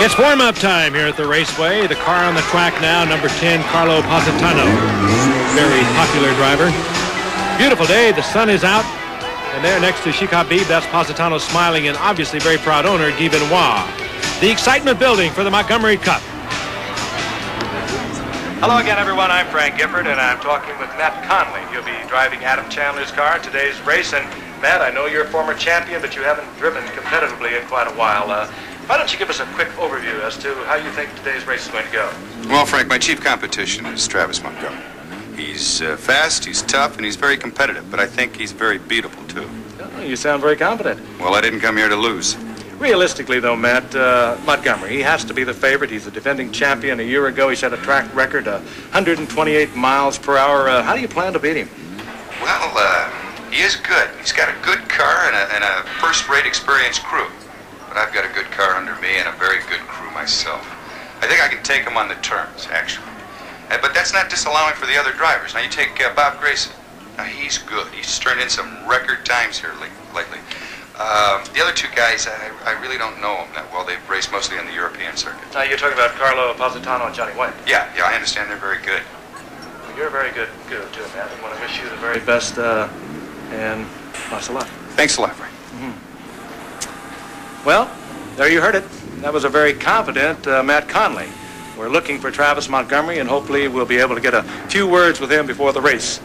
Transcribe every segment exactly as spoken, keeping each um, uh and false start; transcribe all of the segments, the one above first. It's warm-up time here at the Raceway. The car on the track now, number ten, Carlo Positano. Very popular driver. Beautiful day, the sun is out. And there next to Sheikh Habib, that's Positano smiling, and obviously very proud owner, Guy Benoit. The excitement building for the Montgomery Cup. Hello again, everyone. I'm Frank Gifford, and I'm talking with Matt Conley. He'll be driving Adam Chandler's car in today's race. And Matt, I know you're a former champion, but you haven't driven competitively in quite a while. Uh, Why don't you give us a quick overview as to how you think today's race is going to go? Well, Frank, my chief competition is Travis Montgomery. He's uh, fast, he's tough, and he's very competitive, but I think he's very beatable, too. Oh, you sound very confident. Well, I didn't come here to lose. Realistically, though, Matt, uh, Montgomery, he has to be the favorite. He's the defending champion. A year ago, he set a track record, uh, one hundred twenty-eight miles per hour. Uh, how do you plan to beat him? Well, uh, he is good. He's got a good car and a, and a first-rate experienced crew. But I've got a good car under me and a very good crew myself. I think I can take him on the turns, actually. Uh, but that's not disallowing for the other drivers. Now, you take uh, Bob Grayson. Now, he's good. He's turned in some record times here lately. Um, the other two guys, I, I really don't know them that well. They've raced mostly on the European circuit. Now, you're talking about Carlo Positano and Johnny White. Yeah, yeah, I understand they're very good. Well, you're very good, good too, man. I want to wish you the very best, uh, and lots of luck. Thanks a lot, Frank. Mm-hmm. Well, there you heard it. That was a very confident uh, Matt Conley. We're looking for Travis Montgomery, and hopefully we'll be able to get a few words with him before the race.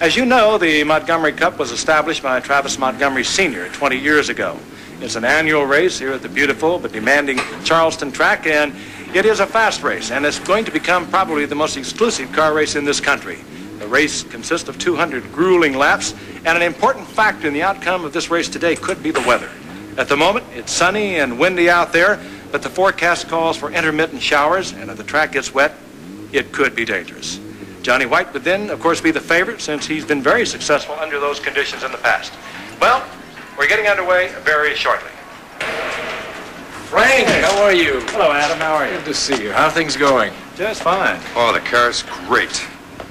As you know, the Montgomery Cup was established by Travis Montgomery Senior twenty years ago. It's an annual race here at the beautiful but demanding Charleston track, and it is a fast race, and it's going to become probably the most exclusive car race in this country. The race consists of two hundred grueling laps, and an important factor in the outcome of this race today could be the weather. At the moment, it's sunny and windy out there, but the forecast calls for intermittent showers, and if the track gets wet, it could be dangerous. Johnny White would then, of course, be the favorite since he's been very successful under those conditions in the past. Well, we're getting underway very shortly. Frank, hey. How are you? Hello, Adam. How are you? Good to see you. How are things going? Just fine. Oh, the car's great.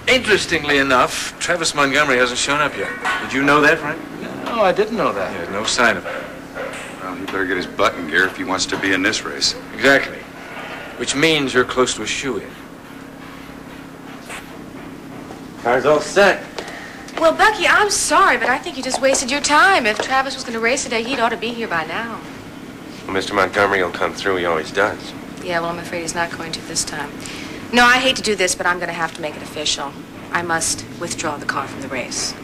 Interestingly enough, Travis Montgomery hasn't shown up yet. Did you know that, Frank? No, I didn't know that. Yeah, no sign of it. He better get his butt in gear if he wants to be in this race. Exactly. Which means you're close to a shoe-in. Car's all set. Well, Bucky, I'm sorry, but I think you just wasted your time. If Travis was going to race today, he'd ought to be here by now. Well, Mister Montgomery will come through. He always does. Yeah, well, I'm afraid he's not going to this time. No, I hate to do this, but I'm going to have to make it official. I must withdraw the car from the race.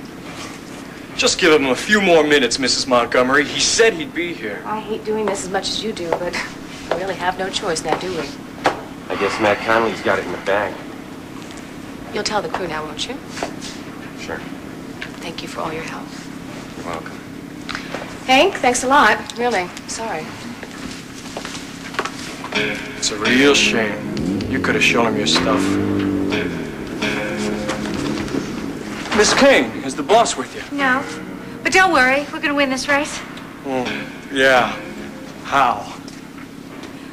Just give him a few more minutes, Missus Montgomery. He said he'd be here. I hate doing this as much as you do, but we really have no choice now, do we? I guess Matt Conley's got it in the bag. You'll tell the crew now, won't you? Sure. Thank you for all your help. You're welcome. Hank, thanks a lot. Really, sorry. It's a real shame. You could have shown him your stuff. Miss Kane, is the boss with you? No, but don't worry. We're going to win this race. Oh, yeah. How?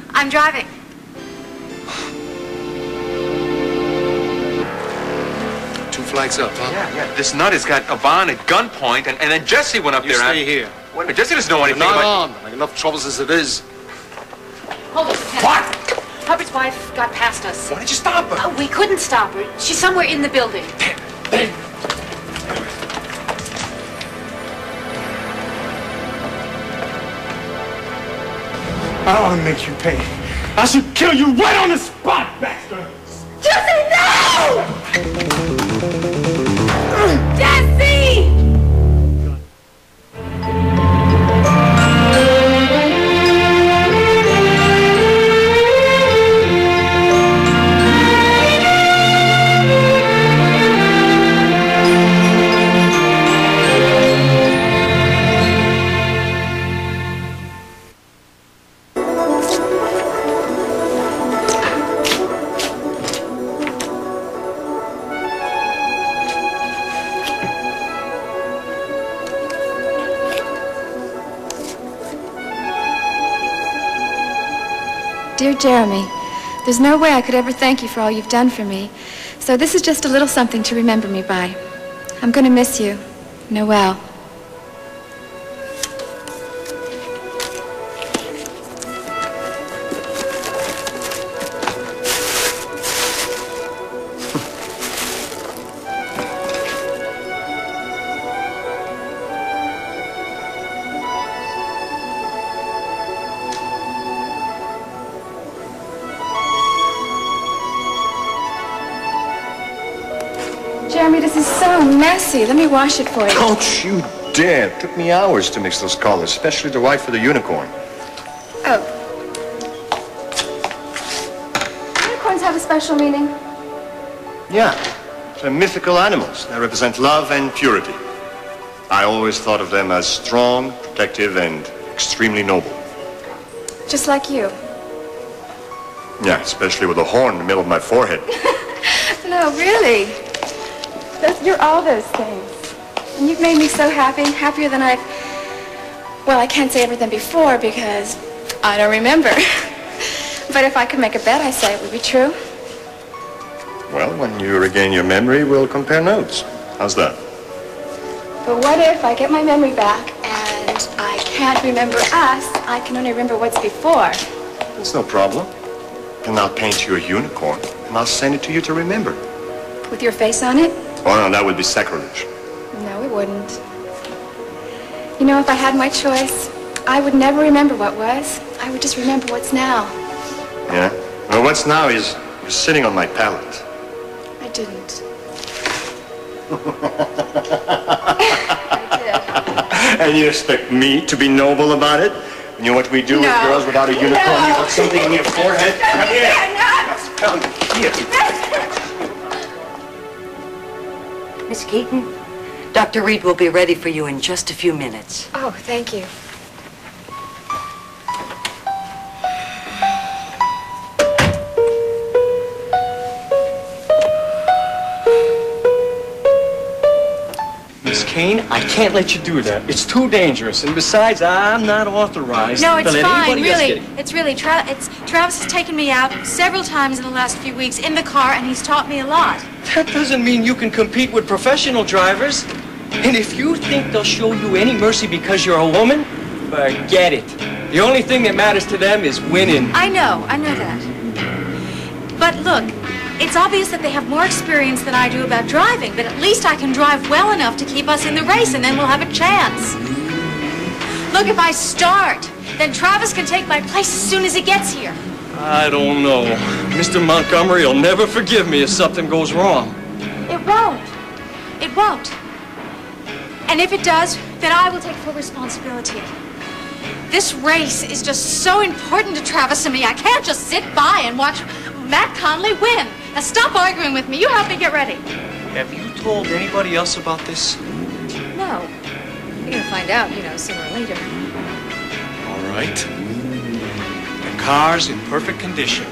I'm driving. Two flags up, huh? Yeah, yeah. This nut has got Yvonne at gunpoint, and, and then Jesse went up you there. You stay here. Wait, well, Jesse doesn't know anything not about... Not on. Like enough troubles as it is. Hold on. What? Hubbard's wife got past us. Why did you stop her? Uh, we couldn't stop her. She's somewhere in the building. Damn. Damn. I don't want to make you pay. I should kill you right on the spot, Baxter! Jesse, no! Jesse! Dear Jeremy, there's no way I could ever thank you for all you've done for me, so this is just a little something to remember me by. I'm going to miss you, Noelle. so messy. Let me wash it for you. Don't you dare. It took me hours to mix those colors, especially the white for the unicorn. Oh. Unicorns have a special meaning? Yeah. They're mythical animals. They represent love and purity. I always thought of them as strong, protective, and extremely noble. Just like you. Yeah, especially with a horn in the middle of my forehead. No, really. That's, you're all those things. And you've made me so happy, happier than I've... Well, I can't say everything before because I don't remember. But if I could make a bet, I say it would be true. Well, when you regain your memory, we'll compare notes. How's that? But what if I get my memory back and I can't remember us? I can only remember what's before. There's no problem. And I'll paint you a unicorn, and I'll send it to you to remember. With your face on it? Oh, no, that would be sacrilege. No, it wouldn't. You know, if I had my choice, I would never remember what was. I would just remember what's now. Yeah? Well, what's now is you're sitting on my palate. I didn't. I did. And you expect me to be noble about it? You know what we do no. with girls without a unicorn? No. You got something in your forehead? No, come here. Come here. Miss Keaton, Doctor Reed will be ready for you in just a few minutes. Oh, thank you. Kane, I can't let you do that. It's too dangerous, and besides, I'm not authorized. No, it's fine, really. It's really. Tra it's Travis has taken me out several times in the last few weeks in the car, and he's taught me a lot. That doesn't mean you can compete with professional drivers. And if you think they'll show you any mercy because you're a woman, forget it. The only thing that matters to them is winning. I know, I know that. But look. It's obvious that they have more experience than I do about driving, but at least I can drive well enough to keep us in the race, and then we'll have a chance. Look, if I start, then Travis can take my place as soon as he gets here. I don't know. Mister Montgomery will never forgive me if something goes wrong. It won't. It won't. And if it does, then I will take full responsibility. This race is just so important to Travis and me. I can't just sit by and watch Matt Conley win. Now stop arguing with me. You help me get ready. Have you told anybody else about this? No. You're gonna find out, you know, sooner or later. All right. The car's in perfect condition.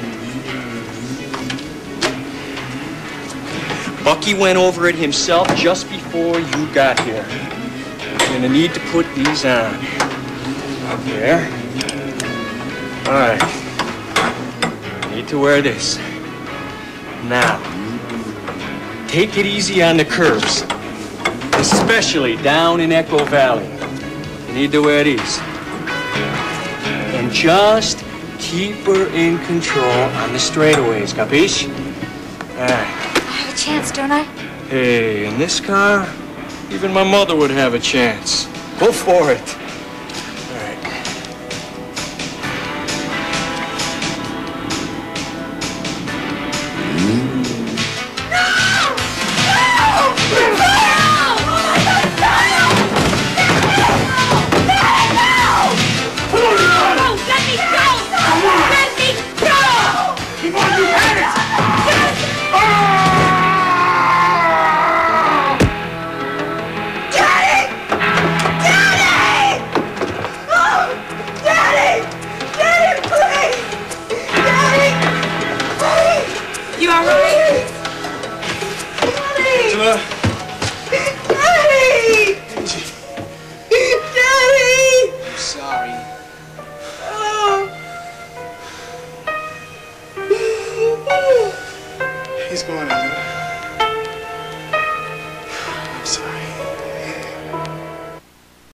Bucky went over it himself just before you got here. You're gonna need to put these on. Up there. All right. You need to wear this. Now, take it easy on the curves, especially down in Echo Valley. You need to wear these. And just keep her in control on the straightaways, capiche? All right. I have a chance, don't I? Hey, in this car, even my mother would have a chance. Go for it. He's going to do it.